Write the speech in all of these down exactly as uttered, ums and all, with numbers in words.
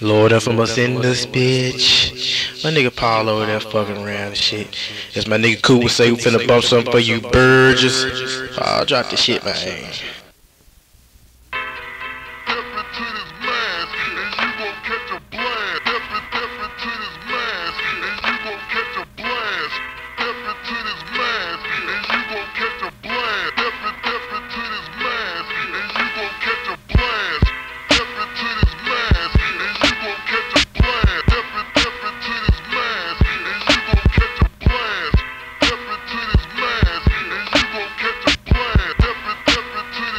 Lord Infamous in this bitch. My nigga Paul over there fucking around and shit. As my nigga Cool would say, we finna bump something for you Burgess. I'll drop this shit, man. To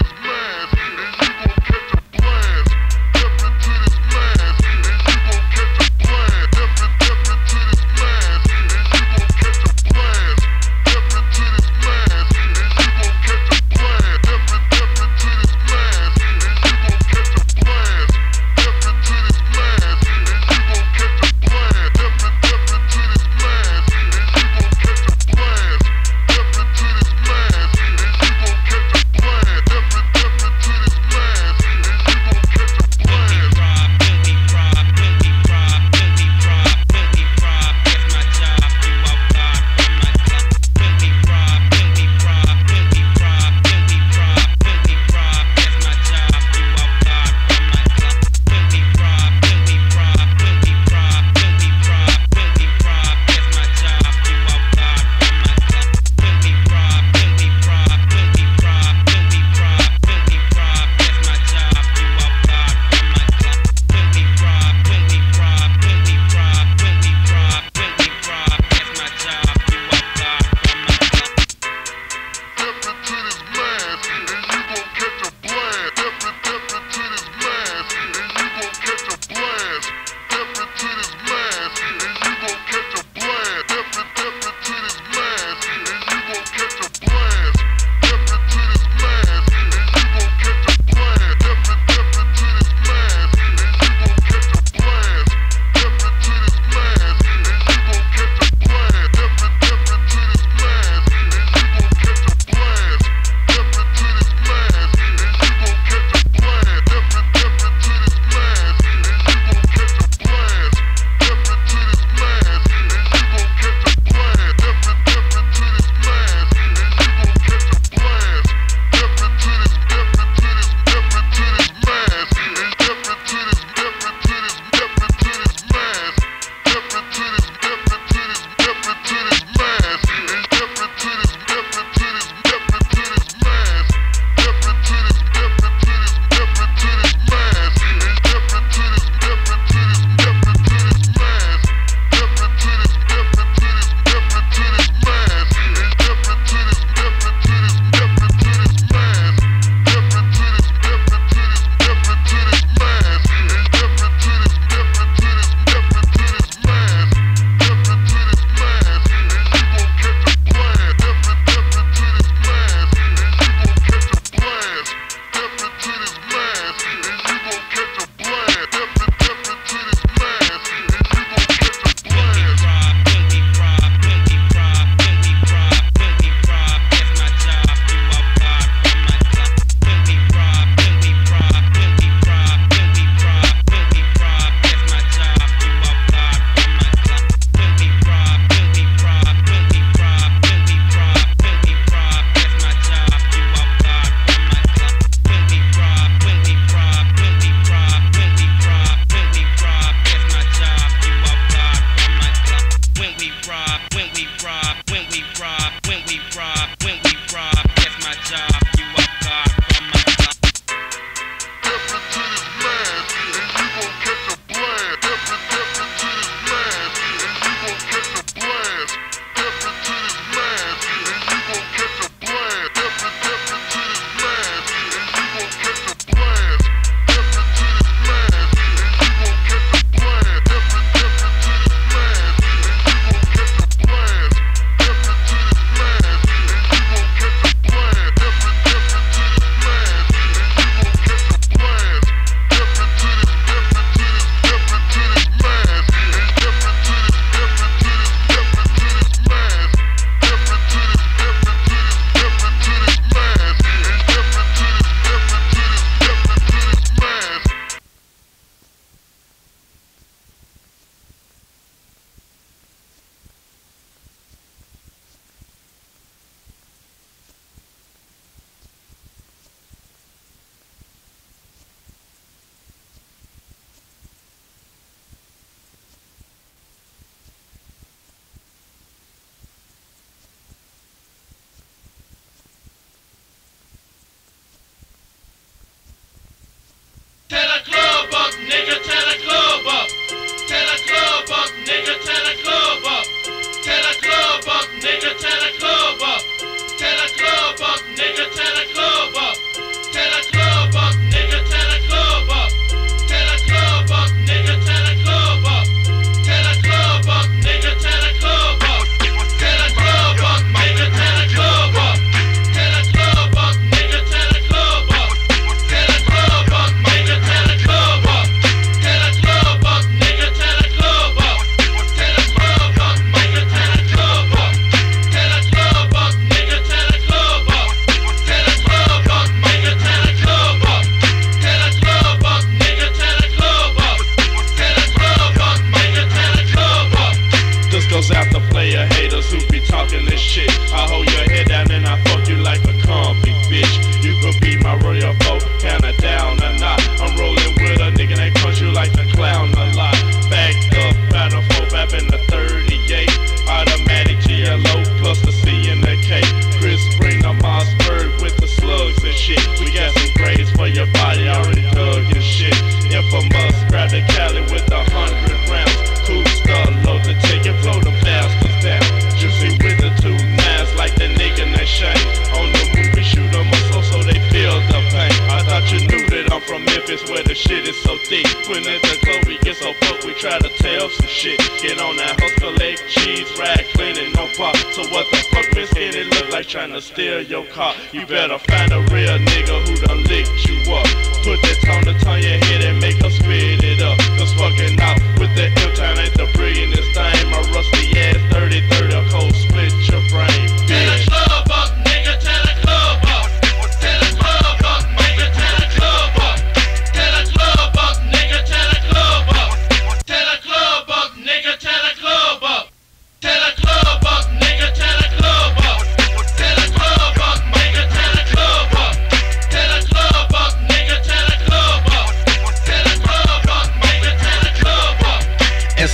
see. When at the club, we get so fucked, we try to tell some shit. Get on that hustle, leg, cheese, rag, clean and no pop. So what the fuck, Miss Kitty, look like trying to steal your car. You better find a real nigga who done licked you up. Put that tone to turn your head and make her spit it up. Cause fucking out with the M-Town ain't the brilliantest thing. My rusty ass thirty thirty, a cold split your brain, bitch.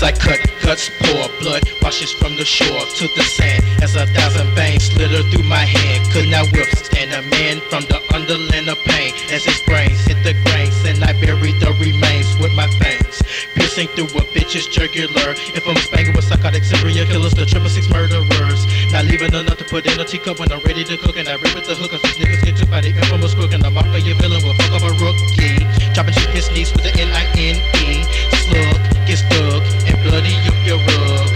I cut cuts, pour blood, washes from the shore to the sand. As a thousand veins slitter through my hand, could not withstand a man from the underland of pain. As his brains hit the grains, and I buried the remains with my fangs, piercing through a bitch's jugular. If I'm spangled with psychotic serial killers, the triple six murderers, not leaving enough to put in a teacup when I'm ready to cook. And I rip with the hook, cause these niggas get took by the infamous crook. And the mafia villain will fuck up a rookie, dropping to his knees with the N I N E. Slug, get stuck, and bloody up your rug.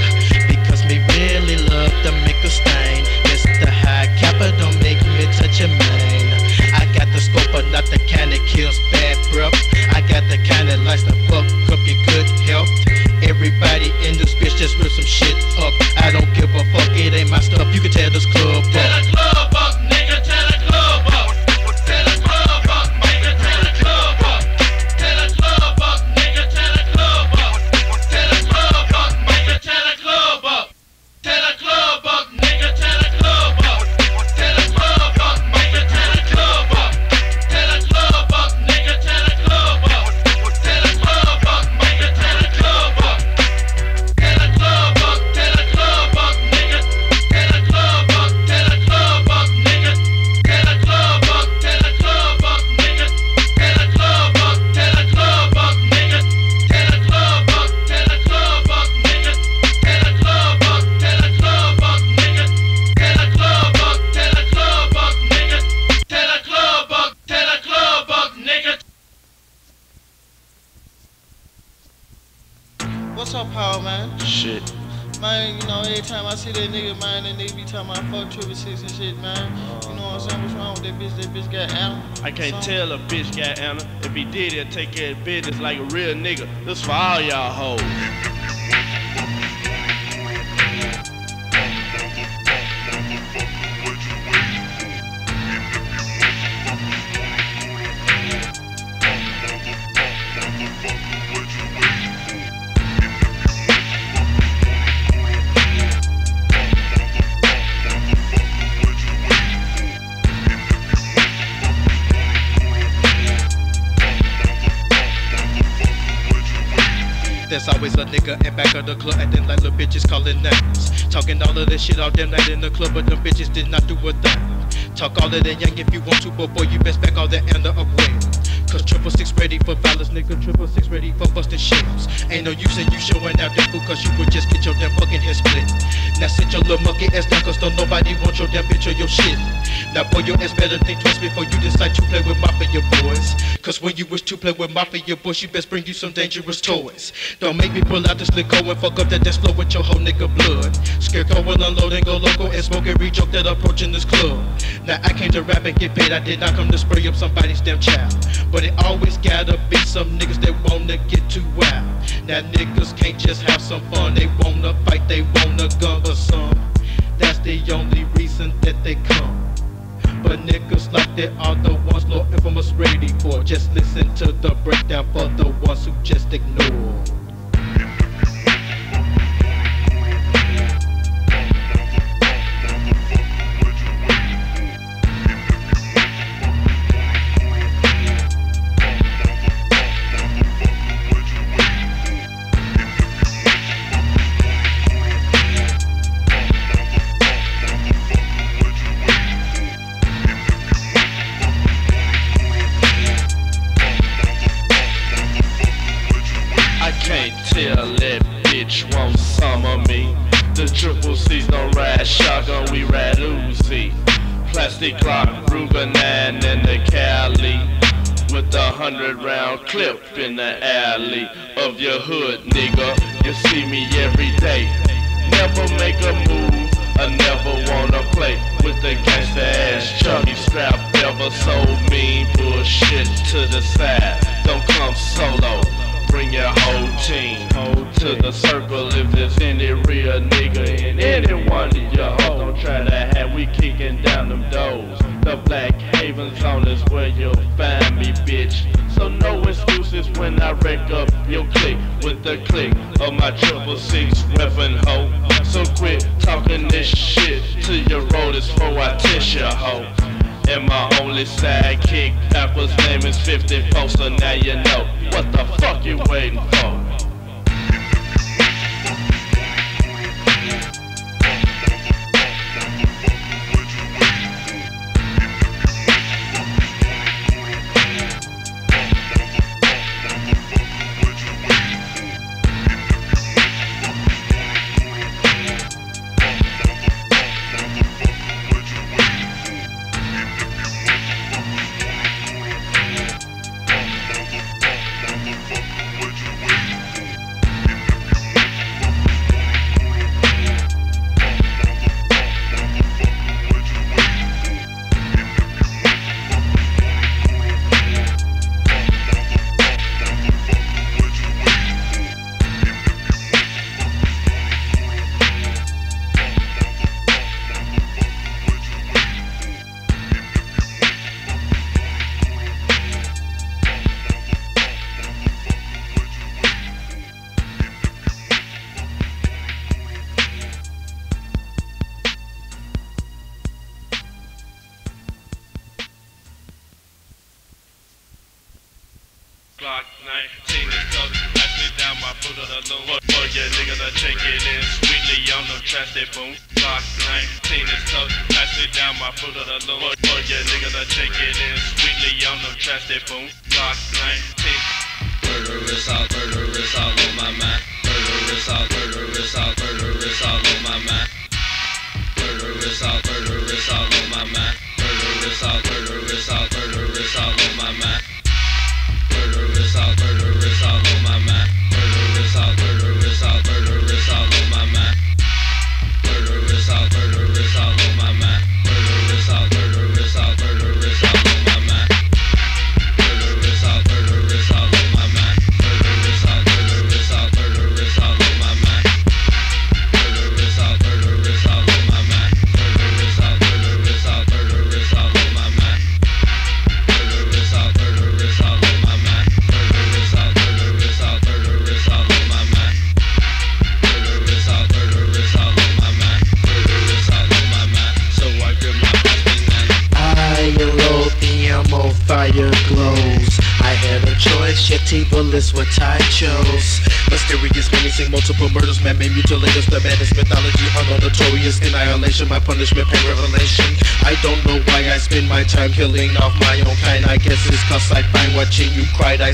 Because me really love to make a stain. It's the high capper, don't make me touch your mane. I got the scope, but not the kind that kills bad breath. I got the kind that likes to fuck up your good health. Everybody in this bitch just rip some shit up. I don't give a fuck, it ain't my stuff. You can tear this club up. Tear the club up, nigga, tear the club up. Tear the club up, nigga, tear the club up. Tear the club up, nigga, tear the club up. Tear the club up, nigga, tear the club up. Tear the club up, nigga, tear the club up. Tear the club up, nigga, tear the club up. Tear the club up, nigga, tear the club up. Tear the club up, nigga, tear the club up. Tear the club up, tear the club up, nigga. Tear the club up, tear the club up, nigga. Tear the club up, tear the club up, nigga. Tear the club up, tear the club up, nigga. Tear the club up, tear the club up, nigga. Tear the club up, tear the club up, nigga. Tear the club up, tear the club up, nigga. Tear the club up, tear the club up, nigga. What's up, Paul, man? Shit. Man, you know, every time I see that nigga, man, that nigga be talking about fuck Triple Six and shit, man. You know what I'm saying? What's wrong with that bitch? That bitch got Anna. I can't Something. tell a bitch got Anna. If he did, he'll take care of business like a real nigga. This for all y'all hoes. There's always a nigga in back of the club acting like little bitches calling names, talking all of this shit all damn night in the club, but them bitches did not do a thing. Talk all of that young if you want to, but boy, you best back all that under away. Cause triple six ready for violence, nigga. Triple six ready for busting shapes. Ain't no use in you showing out that food, cause you would just get your damn fucking head split. Now sit your little monkey ass down, cause don't nobody want your damn bitch or your shit. Now boy, your ass better think twice before you decide to play with mafia boys. Cause when you wish to play with mafia boys, you best bring you some dangerous toys. Don't make me pull out this liquor and fuck up that dance floor with your whole nigga blood. Scarecrow will unload and go local and smoke every joke that approaching this club. Now I came to rap and get paid, I did not come to spray up somebody's damn child. But But it always gotta be some niggas that wanna get too wild. Now niggas can't just have some fun. They wanna fight, they wanna gun or some. That's the only reason that they come. But niggas like that are the ones Lord Infamous ready for. Just listen to the breakdown for the ones who just ignore. Triple C's don't ride shotgun, we ride Uzi. Plastic Glock, Ruger nine, and the Cali. with a hundred round clip in the alley of your hood, nigga. You see me every day. Never make a move, I never wanna play with the gangsta ass chubby strap. Ever so mean, bullshit to the side. Don't come solo. Bring your whole team to the circle if there's any real nigga in any one of your hoes. Don't try to have, we kicking down them doors. The Black Haven's on is where you'll find me, bitch. So no excuses when I wreck up your clique with the click of my triple six weapon hoe. So quit talking this shit to your rollers before I tish your hoe. And my only sidekick, Apple's name is fifty-four, so now you know what the fuck you waiting for.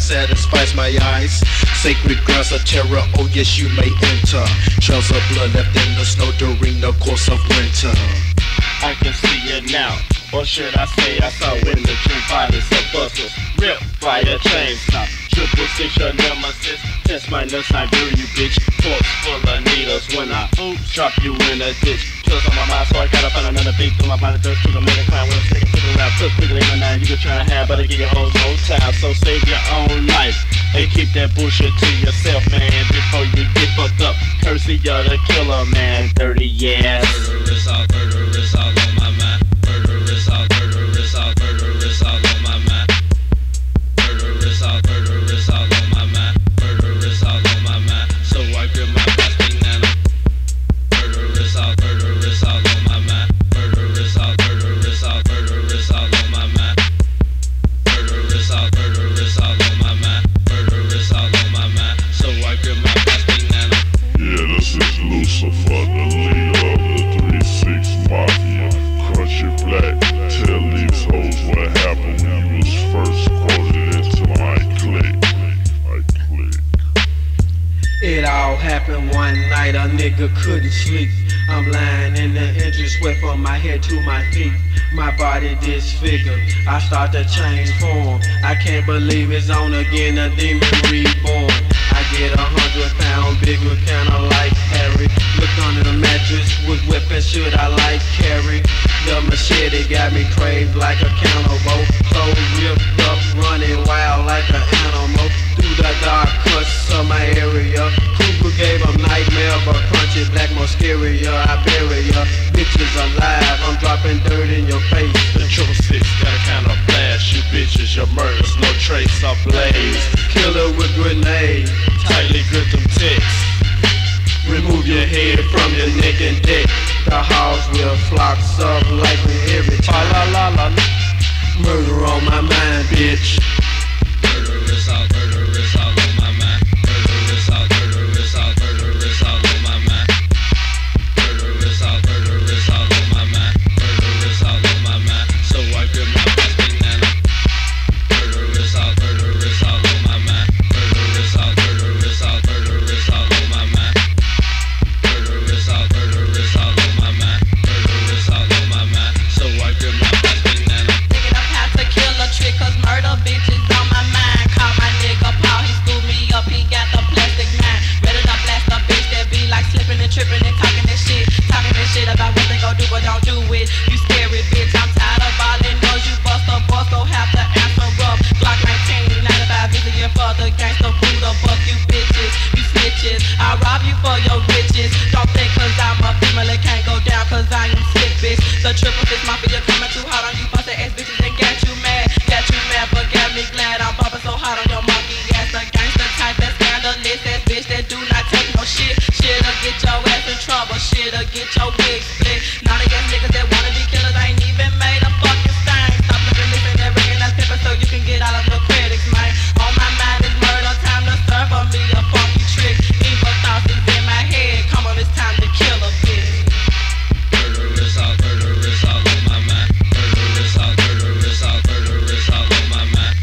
Satisfies my eyes. Sacred grounds of terror, oh yes you may enter. Trails of blood left in the snow during the course of winter. I can see it now, or should I say I saw in the dream. Bodies of bustles, ripped by a chainsaw. Triple six, your nemesis, test my nuts, I do you bitch. Corpse full of needles when I oops, drop you in a ditch. Pills on my mind, so I gotta find another beat. Through my body, dirt, through the man, and climb with a stick. Took quickly in the you can try to have, but I get your whole no time. So save your own life and keep that bullshit to yourself, man. Before you get fucked up, cursey you're the killer, man. Dirty ass. Murder is all, murder is all on my mind. Murder is all, murder is all, murder is all on my mind. Murder is all, murder is all on my mind. Murder is all on my mind. So I grip my best thing now. Murder is all, murder is all on my mind. Murder is all, murder is all, murder is all on my mind. Murder is all, murder is all on my mind. Murder is all on my mind. So I grip my best thing now. Yeah, this is Lucifer, the leader of the three six Mafia. Crunchy black, tell these hoes what happened when you was first quoted into my clique. I click. It all happened one night, a nigga couldn't sleep. I'm lying in the entrance, sweat from my head to my feet. my body disfigured. I start to change form. I can't believe it's on again, a demon reborn. I get a hundred pound bigger, kinda like Harry. Look under the mattress, which weapon should I like carry? The machete got me craved like a cannibal. Clothes ripped up, running wild like an animal. Through the dark cuts of my area, Cooper gave a nightmare, but crunchy black Moscaria, Iberia. Bitches alive, I'm dropping dirt in your face. The Triple Six got a kind of flash, you bitches, your murders, no trace, I blaze. Killer with grenade, tightly grip them ticks. Remove your head from your neck and dick. The hogs will flock up like me every time. La la la la. Murder on my mind, bitch. Murderous out, murderous out on my mind. Murderous out, murderous out, murderous out on my mind. Murderous out, murderous out on my mind. Murderous out on my mind. So I feel my best banana. Murderous out, murderous out on my mind. Murderous out, murderous out, murderous out on my mind. Murderous out, murderous out on my mind. Murderous out on my mind. So I feel my best banana. Pick it up, have to kill a trick, cause murder bitches on my mind. He got the plastic mind. Better not blast a bitch that be like slipping and tripping and talking that shit. Talking that shit about what they gon' do or don't do it. You scary bitch, I'm tired of all that noise. You bust a bust, don't have to answer up. Block nineteen, ninety-five million for the gangsta Buddha. Fuck you bitches, you snitches. I'll rob you for your riches. Don't think cause I'm a female it can't go down cause I am sick bitch. The Triple Six Mafia coming too hard on you busted ass bitches and got you mad. Got you mad but got me glad I'm bumping so hard on your monkey ass again. Bitch that do not take no shit. Shit'll get your ass in trouble. Shit'll get your wig split. Now they got niggas that wanna be killers ain't even made a fucking thing. Stop looking, listen, and recognize paper so you can get out of the critics, man. On my mind is murder, time to serve on me a funky trick. Evil thoughts is in my head. Come on, it's time to kill a bitch. Murderous out, murderous out on my mind. Murderous out, murderous out, murderous out on my mind.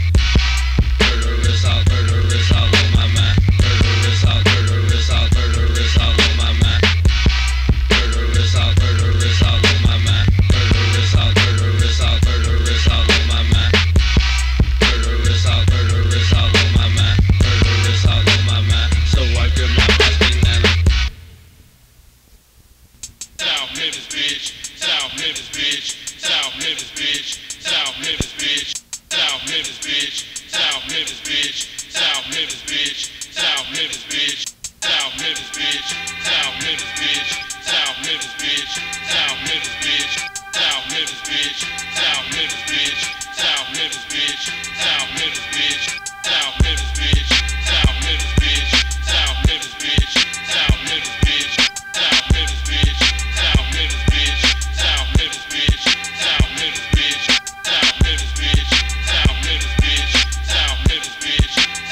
Murderous out, murderous out on my mind. Murderous out, murderous out on my mind. Murderous out, murderous out on my mind. Murderous out, murderous out, murderous out on my mind. Murderous out, murderous out on my mind. Murderous out on my mind. So I feel my best banana. South Memphis bitch, South Memphis bitch, South Memphis bitch, South Memphis bitch, South Memphis bitch, South Memphis bitch, South Memphis bitch. South Memphis bitch, South Memphis bitch, South Memphis bitch, South Memphis bitch, South Memphis bitch, South Memphis bitch, South Memphis bitch, South Memphis bitch, South Memphis bitch, South Memphis bitch, South Memphis bitch, South Memphis bitch, South Memphis bitch, South Memphis bitch, South Memphis bitch, South Memphis bitch, South Memphis bitch, South Memphis bitch, South Memphis bitch, South Memphis bitch, South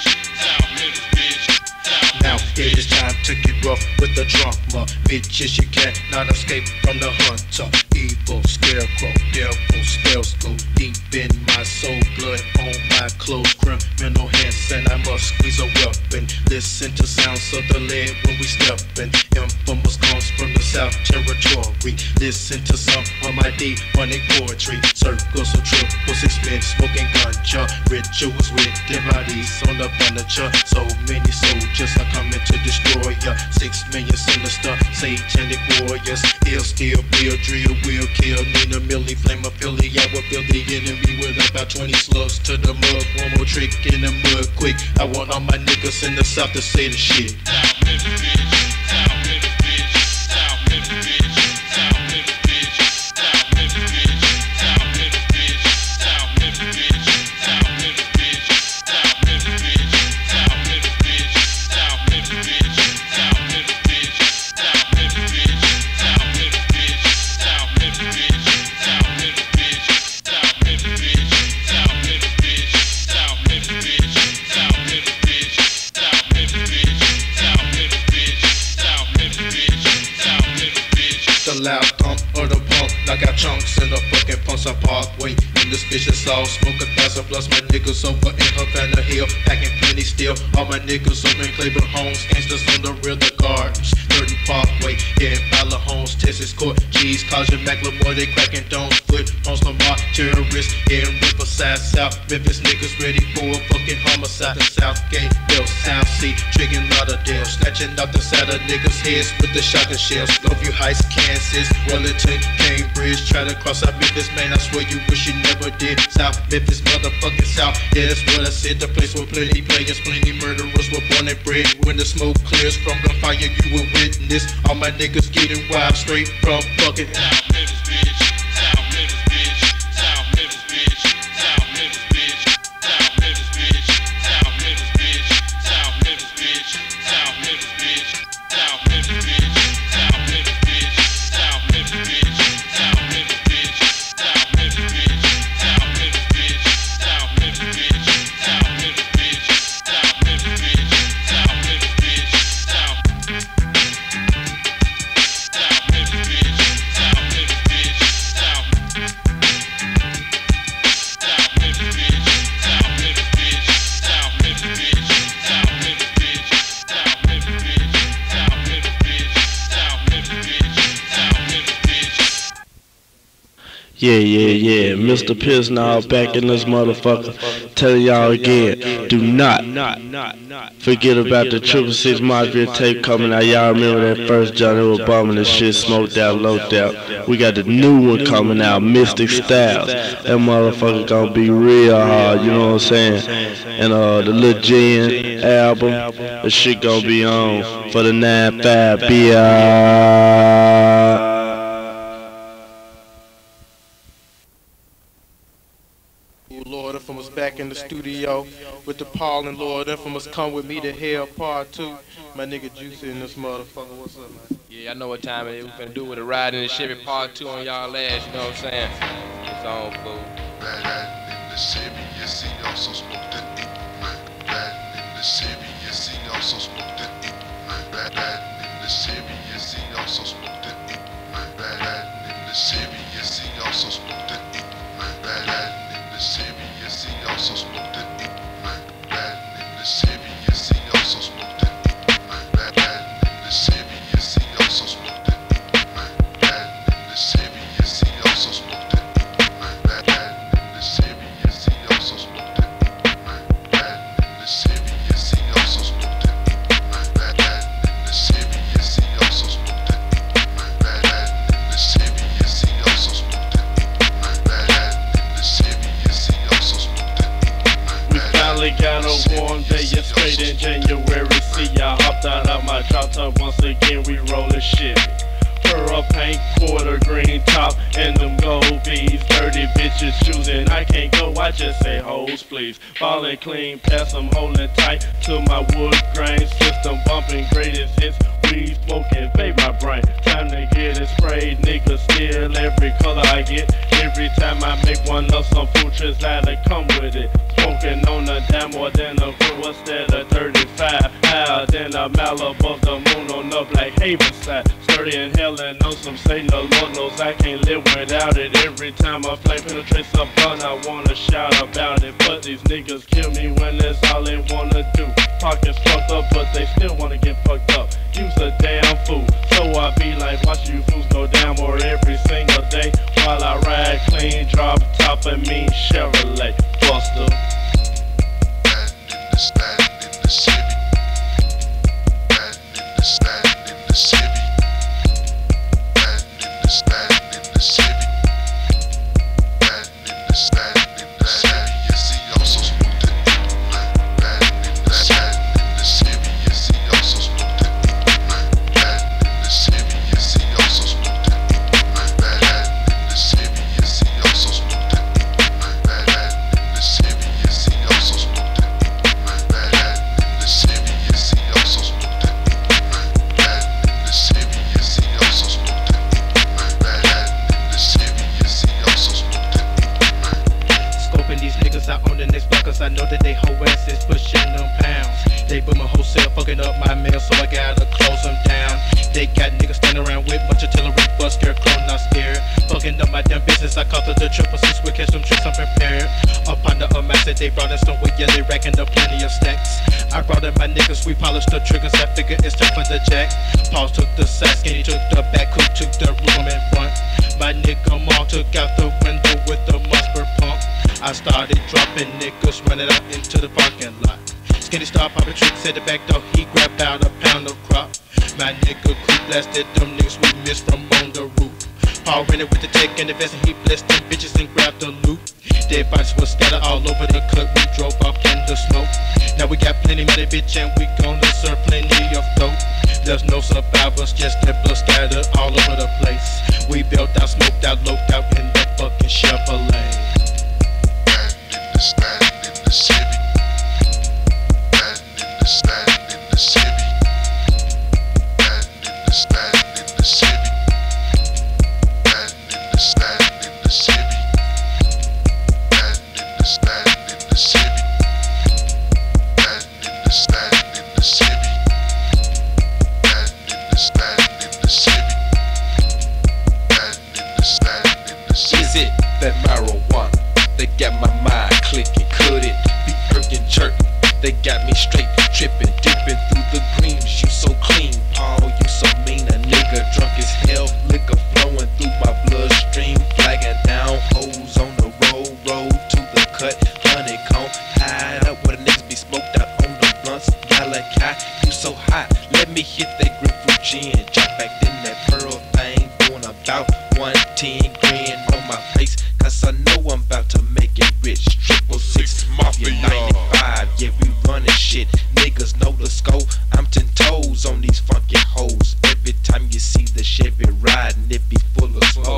Memphis bitch. South Memphis bitch, South Memphis bitch, South Memphis bitch, South Memphis bitch, South Memphis. Now it is time to get rough with the drama. Bitches, you cannot escape from the hunter. Evil scarecrow, devil spells go deep in my soul. Blood on my clothes, criminal hands, and I must squeeze a weapon. Listen to sounds of the lead when we steppin'. Infamous comes from the South Territory. Listen to some of my deep running poetry. Circles of triple six men smoking ganja. Rituals with their bodies on the furniture. So many soldiers are coming to destroy ya. Six million sinister satanic warriors. He'll steal, will drill, will kill. Nina Millie, flame a Philly. I will build the enemy with about twenty slugs to the mug. One more trick in the mud, quick. I want all my niggas in the South to say the shit. South Memphis bitch, South Memphis bitch, South Memphis bitch, South Memphis bitch, South Memphis bitch, South Memphis bitch, South Memphis bitch, South Memphis bitch, South Memphis bitch, South Memphis bitch, South Memphis bitch, South Memphis bitch, South Memphis bitch, South Memphis bitch, South Memphis bitch, South Memphis bitch, South Memphis bitch, South Memphis bitch, South Memphis bitch, South Memphis bitch, South Memphis bitch, South Memphis bitch, South Memphis bitch, South Memphis bitch. The loud thump of the pump, I got chunks in the fucking punks I parkway. In this bitch is all smoke a thousand plus my niggas over in Havana Hill, packing plenty still. All my niggas over in Cleveland Homes, gangsters on the rear the gardens. Burton Parkway. Yeah, Bala Holmes, Texas Court, Cheese, College, McLemore, they cracking don't foot, Ponce Lamar, terrorists, yeah, Riverside, South Memphis, niggas ready for a fucking homicide. The Southgate, Bell, South Sea, Triggin, Lauderdale, snatching out the side of niggas' heads with the shotgun shells. Longview Heights, Kansas, Wellington, Cambridge, try to cross out Memphis, man, I swear you wish you never did. South Memphis, motherfucking South, yeah, that's what I said, the place where plenty players, plenty murderers were born and bred. When the smoke clears from the fire, you will witness all my niggas getting wild straight from fucking South Memphis, bitch. Yeah, yeah, yeah, Mister Pisnall back in this motherfucker. Tell y'all again, do not forget about the Triple Six Mafia tape coming out. Y'all remember that first Johnny was bombing the shit, smoked out, low out. We got the new one coming out, Mystic Styles. That motherfucker gonna be real hard, you know what I'm saying? And uh, the Lil Jen album, the shit gonna be on for the nine five B I. Lord Infamous back in the studio with the Paul and Lord Infamous. Come with me to hell, part two. My nigga Juicy in this motherfucker. What's up, man? Yeah, I know what time it is. We finna do with the riding and Chevy part two on y'all ass. You know what I'm saying? It's on, fool. Bad riding in the Chevy, yes, he also smoked that ink, man. Riding in the Chevy, yes, he also smoked that ink, man. Riding in the Chevy, yes, he also smoked that ink, man. Riding in the Chevy, yes, he also smoked that ink, man. Chevy, yes, he also smoked that dick, man. Riding in the Chevy, yes, he also smoked that dick, man. Riding in the Chevy, yes, he also smoked that dick, man. Riding in the Chevy, yes, he also smoked that dick, man. Riding in the Chevy, yes, he also smoked that dick, man. Riding in the Chevy, yes, he also smoked that dick, man. Riding in the Chevy, yes, he also smoked that dick, man. Riding in the Chevy, yes, he also smoked that dick, man. Riding in the Chevy. Finally got a warm day, it's straight in January. See, I hopped out of my drop top once again. We rollin' shit. Pearl paint, quarter green top, and them gold beads. Dirty bitches choosing, I can't go. I just say hoes, please. Ballin' clean, pass them, holdin' tight to my wood grain system. Bumpin' greatest hits. Weed smoking, babe, my brain. Time to get it sprayed, nigga. Steal every color I get. Every time I make one up, some food translators come with it. Smoking on a dime more than a crew instead of thirty-five. Higher than a mile above the moon on the Black Haven side. Sturdy in hell and on some Satan. The Lord knows I can't live without it. Every time I play penetrates a bun, I wanna shout about it. But these niggas kill me when that's all they wanna do. Pockets fucked up, but they still wanna get fucked up. Use a damn fool, so I be like, watch you fools go down more every single day while I ride clean, drop top and mean Chevrolet Buster. Riding in the stand in the city. Riding in the stand in the city. Riding in the stand in the city. Riding in the stand. I know that they whole ass is pushing them pounds. They put my wholesale fucking up my mail, so I gotta close them down. They got niggas standing around with bunch of artillery, bus, scarecrow, not scared. Fucking up my damn business, I caught the triple six, we catch them tricks, I'm prepared. Up under a mass that they brought us somewhere, yeah, they racking up plenty of stacks. I I brought in my niggas, we polished the triggers. That figure is just for the jack. Paul took the sack, Skinny took the back, Cook took the room and front. My nigga Maul took out the window with the Musper pump. I started dropping niggas, running out into the parking lot. Skinny started popping tricks at the back door, he grabbed out a pound of crop. My nigga Cook blasted them niggas we missed from on the roof. Paul ran it with the tech and the vest and he blessed them bitches and grabbed the loot. Dead bodies was scattered all over the cut, we drove off in the smoke. Now we got plenty money, bitch, and we gonna serve plenty of dope. There's no survivors, just the blood scattered all over the place. We built out, smoked out, loped out in the fucking Chevrolet. Bad in the stand in the city. Bad in the stand in the city. Bad in the stand in the city. Stand in the city, stand in the stand in the city, stand in the stand in the city, stand in the stand in the city, stand in the stand in the city. Is it that marijuana? They got my mind clicking. Could it be irking, jerking? They got me straight tripping, dipping through the greens. You so clean, Paul. You so mean. A nigga drunk as hell, liquor flowing through my bloodstream, flagging down hoes on the road, road to the cut, honeycomb, hide up where the niggas be smoked out on the blunts, Malachi, you so hot, let me hit that grapefruit gin, jump back in that pearl thing, doing about one ten, grin on my face, cause I know I'm about to make it rich, Triple Six Mafia ninety-five, yeah we running shit, niggas know the scope, I'm ten toes on these funky hoes, every time you see the Chevy riding, it be full of smoke.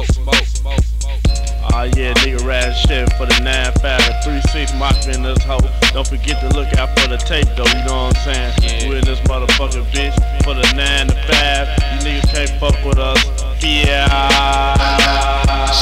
Oh yeah, nigga riding shit for the nine five, three six Mafia in this hoe. Don't forget to look out for the tape though, you know what I'm saying? We in this motherfucking bitch for the nine to five. You niggas can't fuck with us. Yeah. Now he was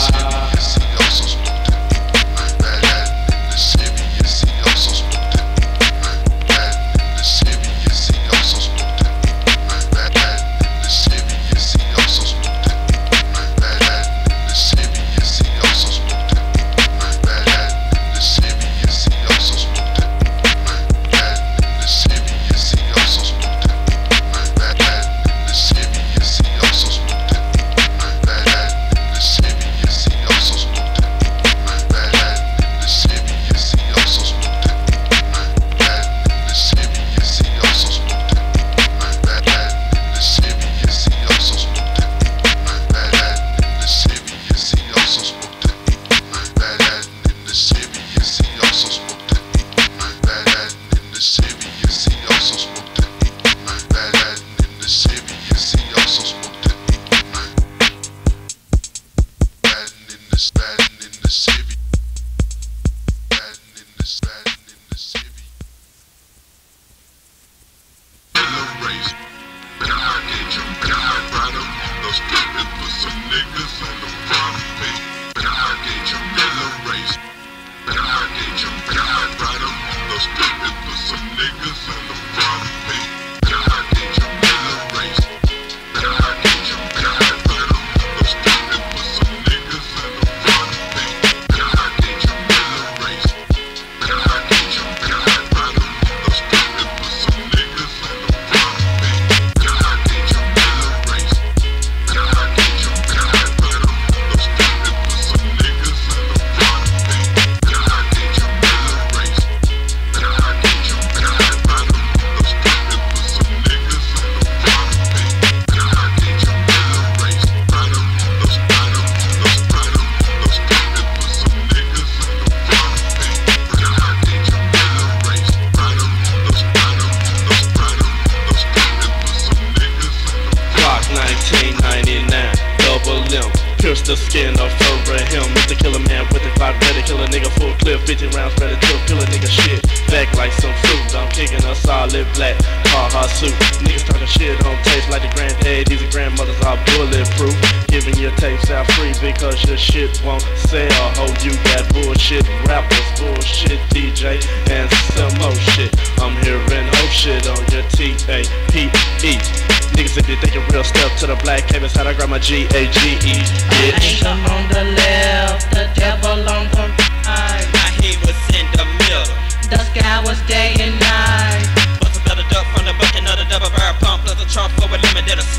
in the middle. The sky was day and night. But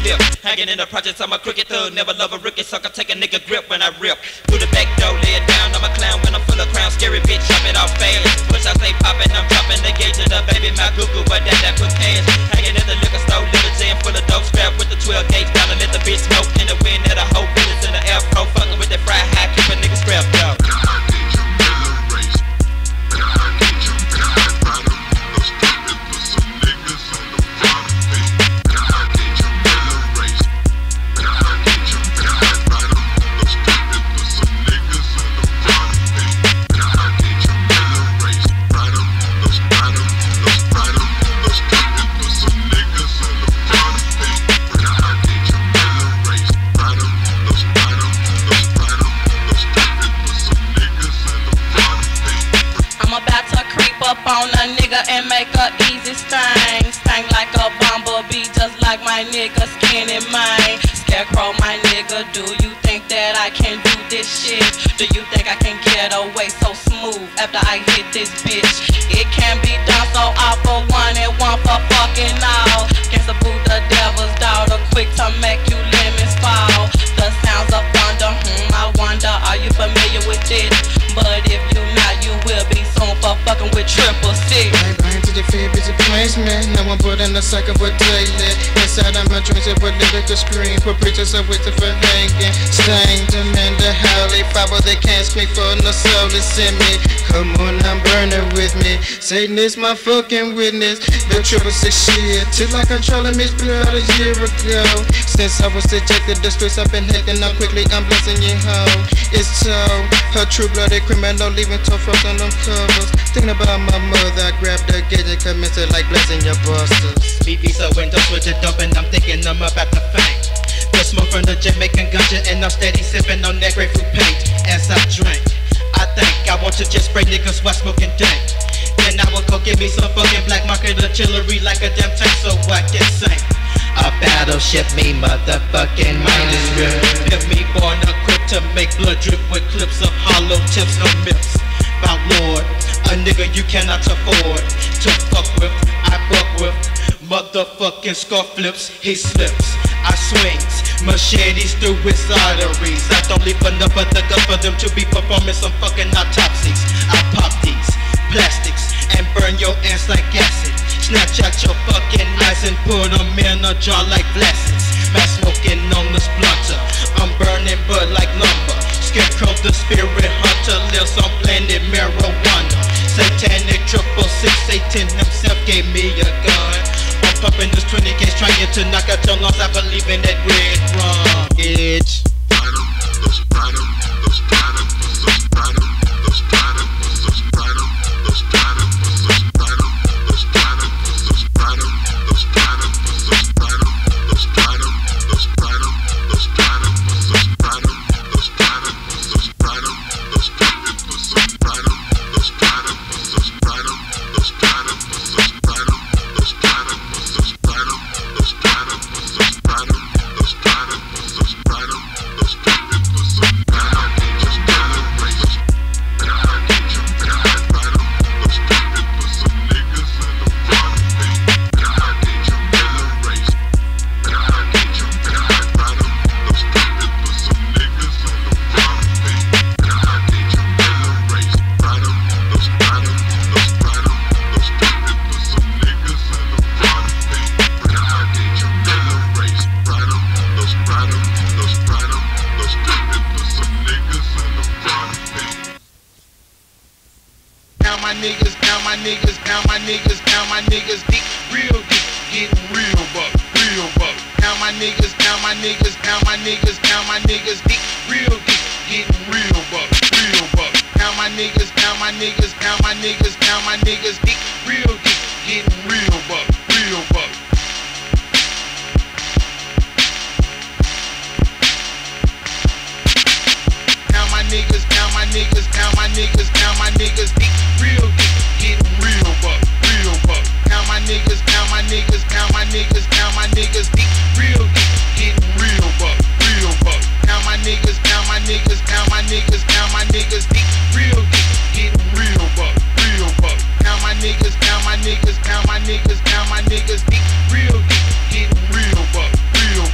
slip. Hanging in the projects, I'm a crooked thug. Never love a rookie, sucker, take a nigga grip when I rip. Through the back door, lay it down, I'm a clown. When I'm full of crown, scary bitch, chop it off fast. Push, I say poppin', I'm dropping the gauge to the baby. My Google, but that, that put cash. Hanging in the liquor store, little jam full of dope. Strapped with the twelve gauge, gotta let the bitch smoke. In the wind at a whole business in the afro. Fuckin' with that fried high, keep a nigga strapped up. Nigga skin in mine, Scarecrow my nigga. Do you think that I can do this shit? Do you think I can get away so smooth after I hit this bitch? It can be done, so all for one and one for fucking all. Cancer boot the devil's daughter, quick to make you lemons fall. The sounds of thunder, hmm, I wonder, are you familiar with it? But if you not, you will be soon for fucking with Triple Six. No one put in a sucker for daily. Inside I'm a drinker with lyrical scream. For preachers are with it for hanging. Slang, demand the highly power. They can't speak for no soul. Listen me. Come on, I'm burning with me. Satan is my fucking witness. The Triple Six shit. Till I control him, it's been out a year ago. Since I was ejected, the streets I've been hitting up quickly. I'm blessing you home. It's so her true-blooded criminal leaving tough rocks on them covers. Thinking about my mother, I grabbed the gauge and commenced to like blessing your bosses. B B so when those switch it up and I'm thinking I'm about to faint. The smoke from the Jamaican ganja and I'm steady sipping on that grapefruit paint. As I drink, I think I want to just spray niggas while smoking dank. Then I will go get me some fucking black market artillery like a damn tank so I can sing. A battleship me motherfucking mind is real. Pimp me born equipped to make blood drip with clips of hollow tips, no myths. About Lord, a nigga you cannot afford to fuck with, I fuck with. Motherfucking scar flips, he slips, I swings, machetes through his arteries. I don't leave another nigga for them to be performing some fucking autopsies. I pop these plastics and burn your ass like acid. Snatch out your fucking eyes and put them in a jar like glasses. Mass smoking on the splunter, I'm burning but like lumber. Scarecrow the spirit hunter lives on planet marijuana. Satanic Triple Six, Satan himself gave me a gun. I'm pumping this twenty gauge trying to knock out your lungs. I believe in that red rum. It's niggas, now my niggas, now my niggas, get real, get, get real,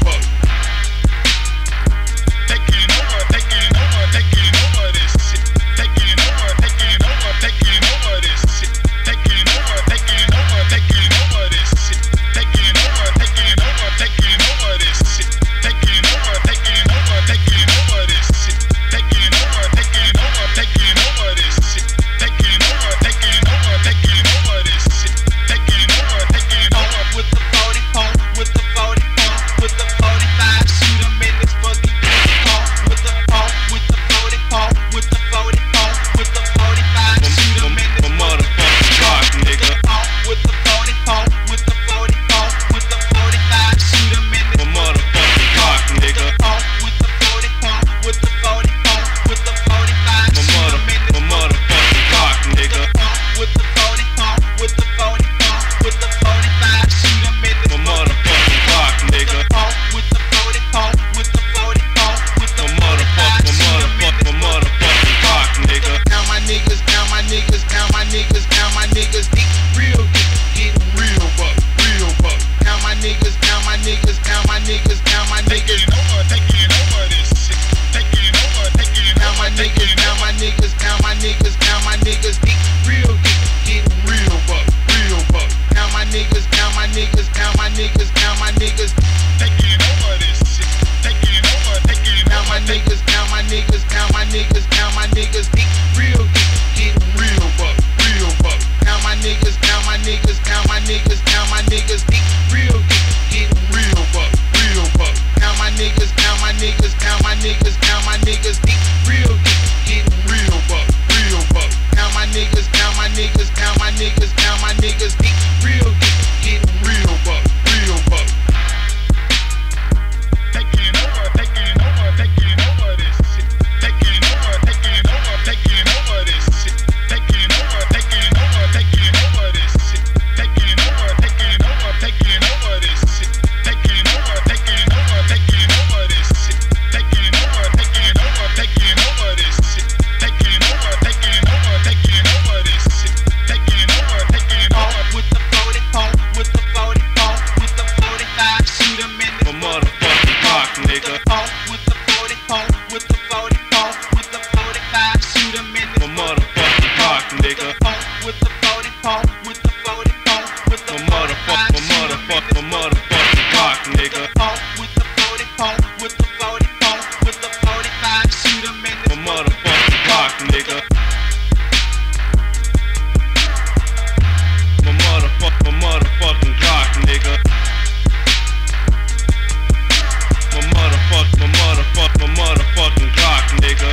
but real. with the forty-four, with the forty-five, shoot him in the motherfucking block, nigga. My motherfuck, my motherfucking Glock, nigga. My motherfuck, my motherfuck, my motherfucking Glock, nigga.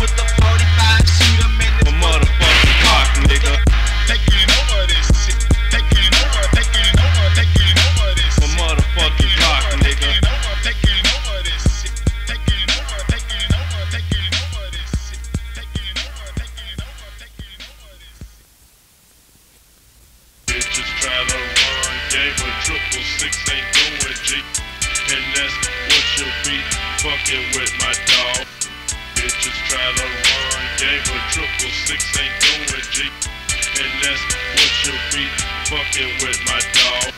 With the forty-five, shoot him in the motherfucking Glock, nigga. Take you over this shit. Take you over, take you over, take you over this shit. My motherfucking Glock, nigga. Take you over this shit. Take you over, take you over, take you over this shit. Take you over, take you over, take you over this shit. Bitches try to run game, but triple six ain't doing G. And that's what you'll be fucking with my dog. Bitches try to run game, but triple six ain't doing G. And that's what you'll be fucking with my dog.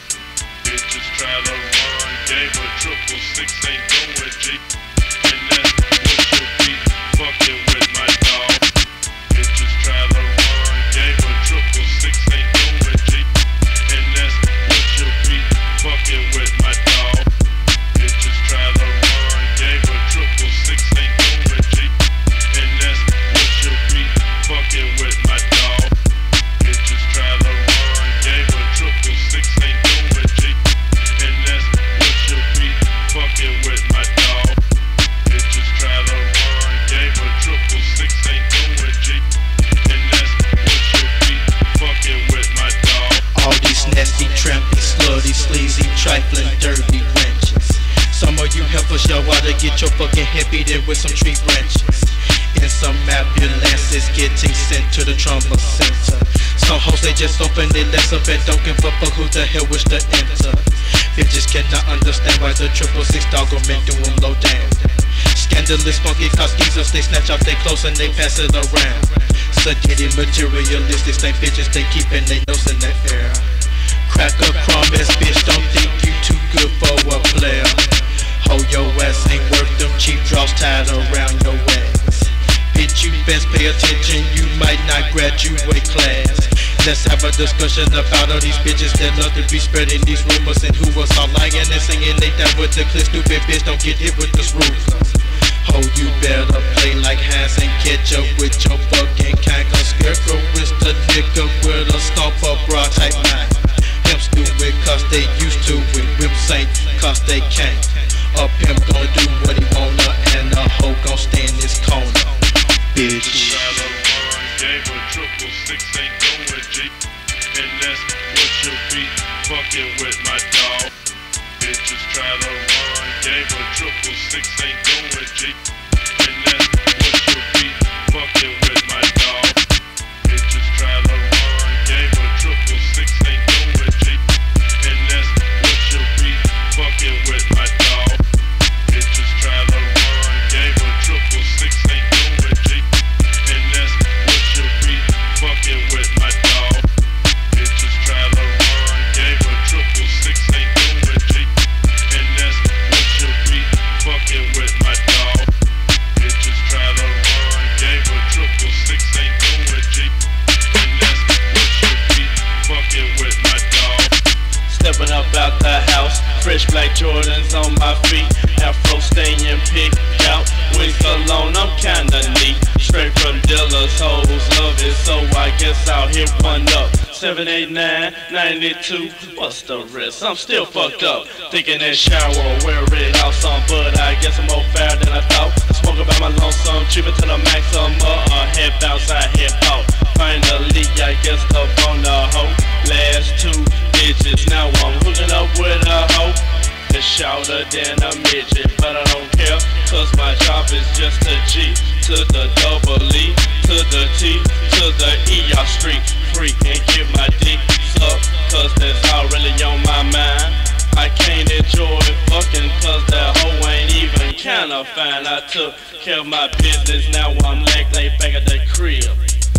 Bitches try to run game, but triple six ain't doing G. And that's what you'll be fucking with my dog. Bitches try to run game, but triple six ain't doing G. And that's what you'll be fucking with my dog. Bitches try to run game, but triple six ain't doing G. And that's what you'll be fucking with my dog. Bitches try to run game, but triple six ain't doing G. And that's what you'll be fucking with my dog. Bitches try to run game, but triple six ain't doing G. And that's what you'll be fucking with my dog. All these nasty, trampy, slutty, sleazy, trifling, dirty wenches. Some of you helpers, y'all oughta get your fucking head beaten with some tree branches. And some ambulances getting sent to the trauma center. Some hoes they just open their legs up and don't give a fuck who the hell wish to enter. Bitches cannot understand why the triple six dog men do them low down. Scandalous funky cops, geezers, they snatch off their clothes and they pass it around. Sedated materialistic same bitches they keepin' they nose in the air. Crack a crumb ass bitch, don't think you too good for a player. Hold your ass ain't worth them cheap draws tied around your ass. Bitch, you best pay attention, you might not graduate class. Let's have a discussion about all these bitches that love to be spreading these rumors and who was all lying and singing they down with the clip. Stupid bitch, don't get hit with this ruthless. Oh, you better play like Hans and catch up with your fucking kind. Cause Scarecrow is the nigga with a stomper bra type mind. Pimps do it cause they used to it, whips ain't cause they can't. A pimp gon' do what he wanna and a hoe gon' stay in his corner. Bitch, triple six ain't doing G, and that's what you'll be fucking with my dog. Bitches try to run game, but triple six ain't doing G, and that's what you'll be fucking with my dog. Bitches try to run game, but triple six ain't doing G, and that's what you'll be fucking with my dog. Bitches try to run game, but triple six ain't doing G, and that's what you'll be fucking with my dog. Bitches try to run game, but triple six ain't doing G, and that's what you'll be fucking with my dog. Bitches try to run game, but triple six ain't doing G, and that's what you'll be fucking with my dog. Stepping up out the house, fresh black Jordans on my feet. Afro staying picked out, wings alone, I'm kinda neat. Straight from dealers, hoes, love it, so I guess I'll hit one up. Seven eight nine, ninety-two, what's the risk? I'm still fucked up, thinking that shower, wear it out some. But I guess I'm more fair than I thought. I spoke about my lonesome, tripping to the maximum. A head bounce, I head out. Finally, I guess up on the hoe. Last two digits, now I'm hooking up with a hoe. It's shorter than a midget, but I don't care, cause my job is just a G to the double E, to the T, to the E. Y'all street freak and get my dick sucked, cause that's all really on my mind. I can't enjoy fucking cause that hoe ain't even kinda fine. I took care of my business, now I'm leg laid back at the crib.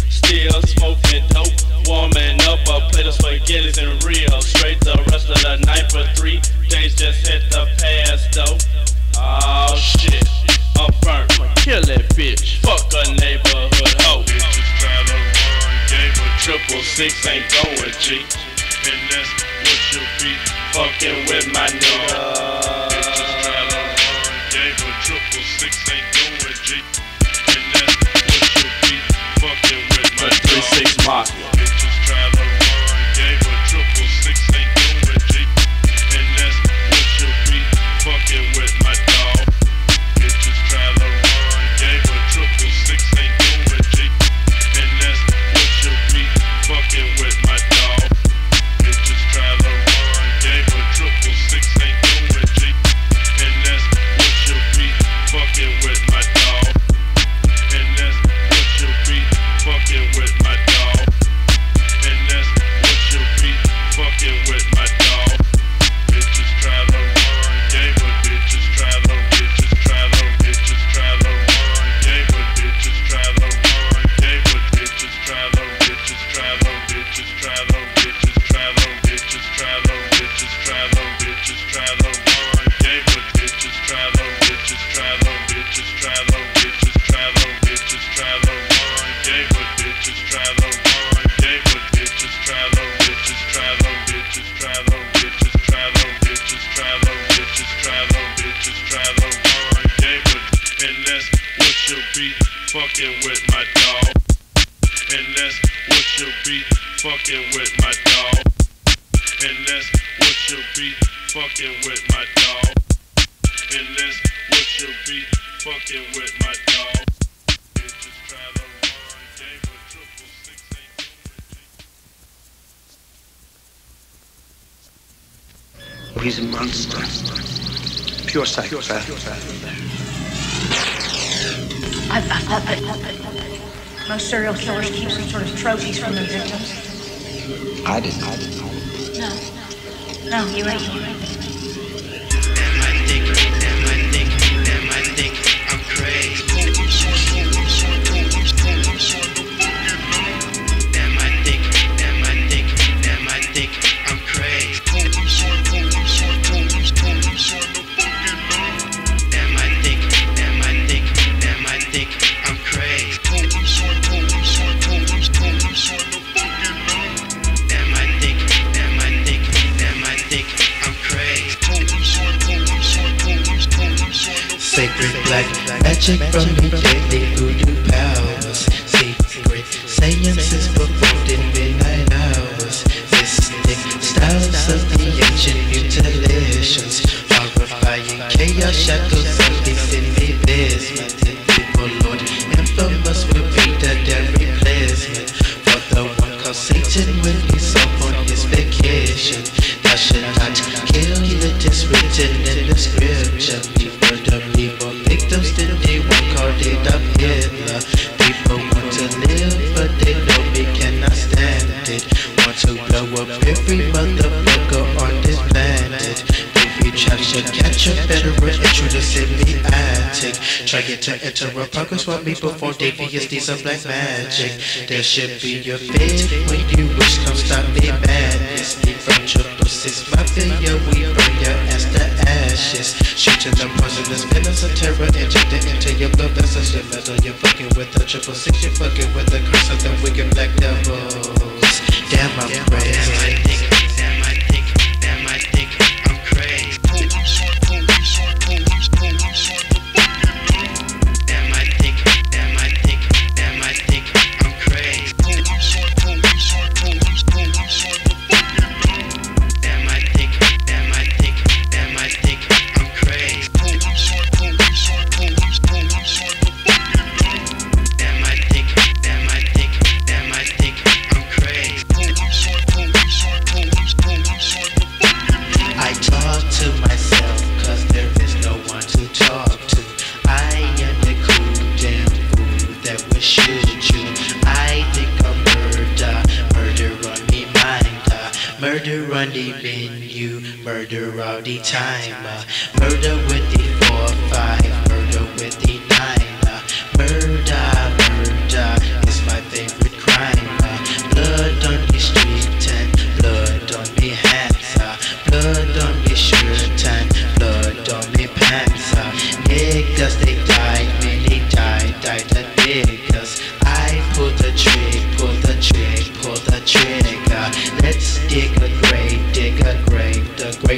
Still smoking dope, warming up a plate of spaghettis and real. Straight the rest of the night for three days, just hit the pass though. Oh shit, I'm burnt, kill that bitch, fuck a neighborhood hoe. Bitches try to run game, but triple six ain't going G, and that's what you'll be fucking with my nigga. Bitches try to run game, but triple six ain't doing G. And that's what you be fucking with my nigga. Triple Six Mafia. Bitches try to run game, but triple six ain't doing G. And that's what you be fucking with my dog. Bitches try to run game, but triple six ain't doing G. And that's what you be fucking with my dog. Bitches try to run. Triple six ain't doing G, and that's what you be fucking with my dog. And that's what you be fucking with my dog. And that's what you be fucking with my dog. Bitches try to run game, but bitches try to, bitches try to, bitches try to run game, but bitches try to run game, but bitches try to, bitches try to, bitches try to, bitches try to, bitches try to. Fucking with my dog, and that's what you be fucking with my dog, and that's what you be fucking with my dog, and that's what you be fucking with my dog. Bitches try to run game, but triple six ain't doing it. He's a monster, pure psychopath. I, I, I, I, most serial killers keep some sort of trophies from their victims. I didn't. I didn't. No, no, you ain't. You ain't. That my dick, that my dick, that my dick. I'm crazy. That my dick, that my dick, that my dick. I'm crazy. That my dick, that my dick, that my dick. I'm crazy. That my dick, that my dick, that my dick. I'm crazy. Sacred black magic from the deadly voodoo powers. Secret seances performed in midnight hours. Mystic styles of the ancient mutilations. Horrifying chaos shackles of these invaders. Lord Infamous will be the dairy placement for the one called Satan when he's up on his vacation. Thou shalt not kill, it is written in the scripture. We murder people, victims did they one called Adolf Hitler. People want to live, but they know we cannot stand it. Want to blow up every motherfucker on this planet. You try to catch a federal intruders in the attic. Trying to enter a progress while me before devious deeds of black magic. There should be your fate when you wish, come stop me madness. From Triple Six Mafia, we burn your ass to ashes. Shooting the poisonous villains of terror, injected into your blood vessels. Your metal, you're fucking with the Triple Six, you're fucking with the curse of the wicked black devils. Damn, I'm crazy. Dig a grave, dig a grave, the grave.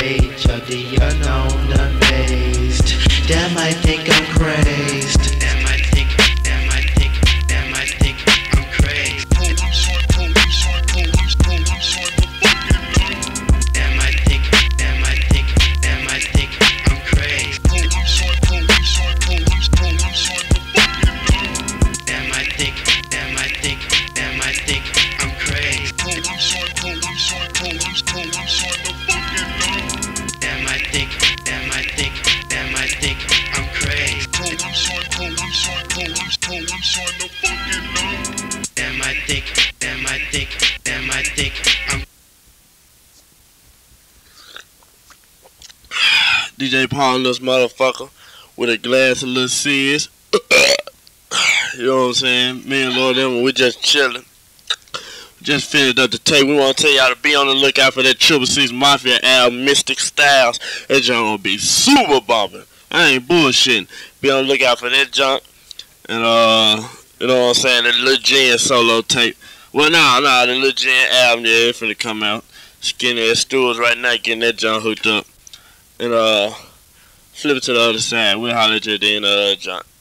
rage of the unknown, amazed. Damn, I think I'm crazed. Damn, I think, damn, I think, damn, I think I'm crazed. Damn, I think, damn, I think, damn, I think I'm crazed. Damn, I think, damn, I think, damn, I think I'm crazed. Damn, I think, damn, I think, damn, I think I'm D J Paul, this motherfucker, with a glass of little C's. You know what I'm saying? Me and Lord Infamous, we just chilling. Just finished up the tape. We want to tell y'all to be on the lookout for that Triple Six Mafia album, Mystic Styles. That junk gonna be super bombing. I ain't bullshitting. Be on the lookout for that junk. And, uh, you know what I'm saying, the Lil Jen solo tape. Well, nah, nah, the Lil Jen album, yeah, it's finna come out. Skinny ass stools right now, getting that junk hooked up. And, uh, flip it to the other side. We'll holler at you at the end of the junk.